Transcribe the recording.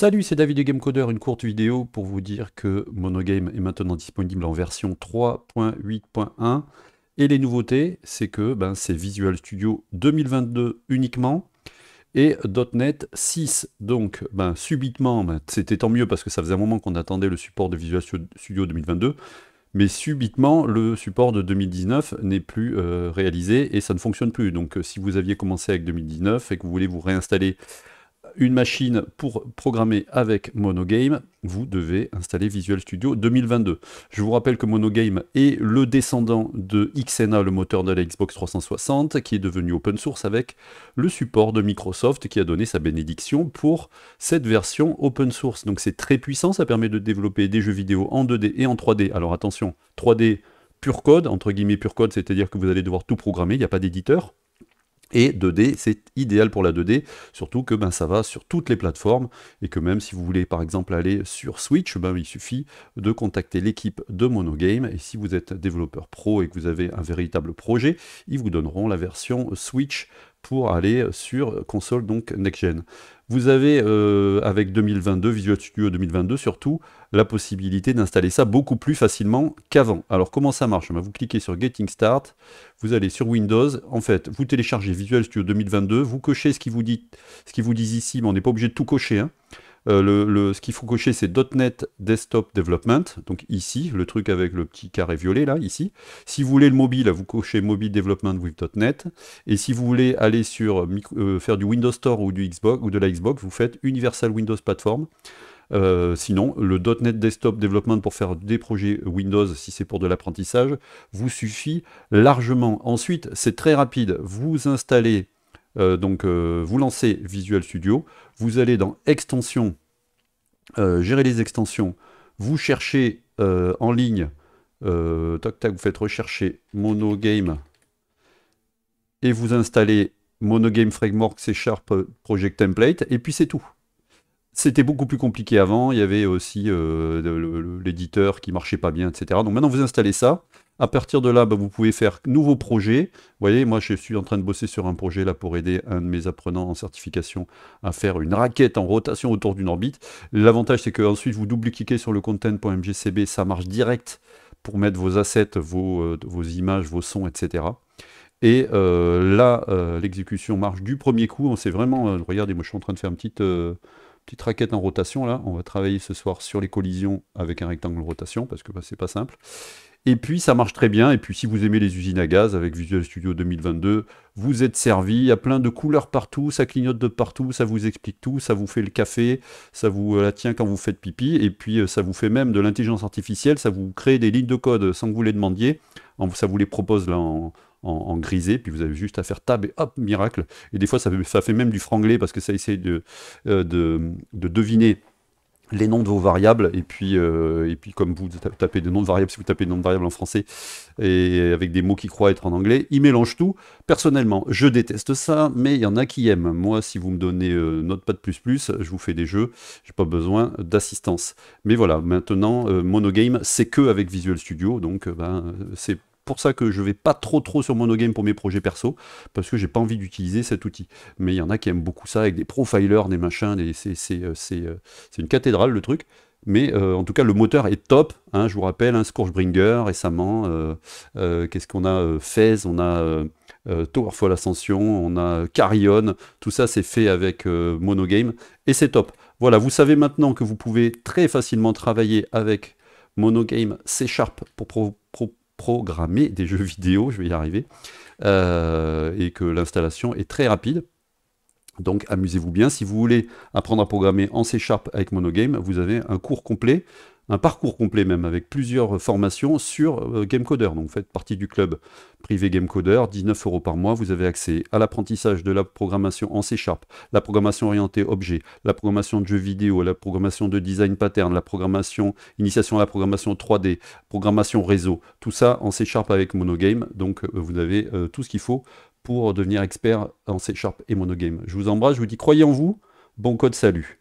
Salut, c'est David de Gamecodeur, une courte vidéo pour vous dire que MonoGame est maintenant disponible en version 3.8.1 et les nouveautés, c'est que c'est Visual Studio 2022 uniquement et .NET 6. Donc subitement, c'était tant mieux parce que ça faisait un moment qu'on attendait le support de Visual Studio 2022, mais subitement le support de 2019 n'est plus réalisé et ça ne fonctionne plus. Donc si vous aviez commencé avec 2019 et que vous voulez vous réinstaller une machine pour programmer avec MonoGame, vous devez installer Visual Studio 2022. Je vous rappelle que MonoGame est le descendant de XNA, le moteur de la Xbox 360, qui est devenu open source avec le support de Microsoft, qui a donné sa bénédiction pour cette version open source. Donc c'est très puissant, ça permet de développer des jeux vidéo en 2D et en 3D. Alors attention, 3D pur code, entre guillemets pur code, c'est-à-dire que vous allez devoir tout programmer, il n'y a pas d'éditeur. Et 2D, c'est idéal pour la 2D, surtout que ça va sur toutes les plateformes et que même si vous voulez par exemple aller sur Switch, il suffit de contacter l'équipe de MonoGame et si vous êtes développeur pro et que vous avez un véritable projet, ils vous donneront la version Switch pour aller sur console, donc next-gen. Vous avez avec Visual Studio 2022 surtout, la possibilité d'installer ça beaucoup plus facilement qu'avant. Alors comment ça marche? Vous cliquez sur Getting Start, vous allez sur Windows, en fait vous téléchargez Visual Studio 2022, vous cochez ce qu'ils vous disent ici, mais on n'est pas obligé de tout cocher, hein. Ce qu'il faut cocher c'est .NET Desktop Development, donc ici, le truc avec le petit carré violet là, ici. Si vous voulez le mobile, vous cochez Mobile Development with .NET, et si vous voulez aller sur faire du Windows Store ou du Xbox ou de la Xbox, vous faites Universal Windows Platform. Sinon, le .NET Desktop Development pour faire des projets Windows, si c'est pour de l'apprentissage, vous suffit largement. Ensuite, c'est très rapide, vous installez vous lancez Visual Studio, vous allez dans Extensions, gérer les extensions, vous cherchez en ligne, vous faites rechercher MonoGame et vous installez MonoGame Framework C Sharp Project Template et puis c'est tout. C'était beaucoup plus compliqué avant, il y avait aussi l'éditeur qui marchait pas bien, etc. Donc maintenant vous installez ça. À partir de là, vous pouvez faire nouveau projet. Vous voyez, moi, je suis en train de bosser sur un projet là pour aider un de mes apprenants en certification à faire une raquette en rotation autour d'une orbite. L'avantage, c'est qu'ensuite, vous double-cliquez sur le content.mgcb, ça marche direct pour mettre vos assets, vos images, vos sons, etc. Et l'exécution marche du premier coup. On s'est vraiment... regardez, moi, je suis en train de faire une petite raquette en rotation là. On va travailler ce soir sur les collisions avec un rectangle rotation parce que c'est pas simple. Et puis ça marche très bien, et puis si vous aimez les usines à gaz avec Visual Studio 2022, vous êtes servi, il y a plein de couleurs partout, ça clignote de partout, ça vous explique tout, ça vous fait le café, ça vous la tient quand vous faites pipi, et puis ça vous fait même de l'intelligence artificielle, ça vous crée des lignes de code sans que vous les demandiez, ça vous les propose là en grisé, puis vous avez juste à faire tab et hop, miracle, et des fois ça fait même du franglais parce que ça essaye de deviner les noms de vos variables, et puis comme vous tapez des noms de variables, si vous tapez des noms de variables en français, et avec des mots qui croient être en anglais, ils mélangent tout. Personnellement, je déteste ça, mais il y en a qui aiment. Moi, si vous me donnez Notepad++, je vous fais des jeux, j'ai pas besoin d'assistance. Mais voilà, maintenant, MonoGame, c'est que avec Visual Studio, donc c'est pour ça que je vais pas trop sur MonoGame pour mes projets perso, parce que j'ai pas envie d'utiliser cet outil. Mais il y en a qui aiment beaucoup ça avec des profilers, des machins, c'est une cathédrale le truc. Mais en tout cas le moteur est top, hein, je vous rappelle, un Scourgebringer récemment, qu'est-ce qu'on a, Fez, on a Towerfall Ascension, on a Carrion, tout ça c'est fait avec MonoGame et c'est top. Voilà, vous savez maintenant que vous pouvez très facilement travailler avec MonoGame C# pour programmer des jeux vidéo, je vais y arriver, et que l'installation est très rapide. Donc amusez-vous bien. Si vous voulez apprendre à programmer en C# avec MonoGame, vous avez un cours complet, un parcours complet même, avec plusieurs formations sur Gamecodeur. Donc vous faites partie du club privé Gamecodeur, 19 € par mois. Vous avez accès à l'apprentissage de la programmation en C#, la programmation orientée objet, la programmation de jeux vidéo, la programmation de design pattern, la programmation, initiation à la programmation 3D, programmation réseau, tout ça en C# avec MonoGame. Donc vous avez tout ce qu'il faut pour devenir expert en C# et MonoGame. Je vous embrasse, je vous dis croyez en vous, bon code, salut.